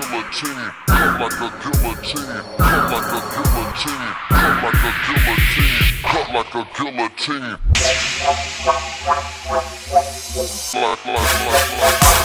guillotine, come like a guillotine, come like a guillotine, come like a guillotine, cut like a guillotine. Like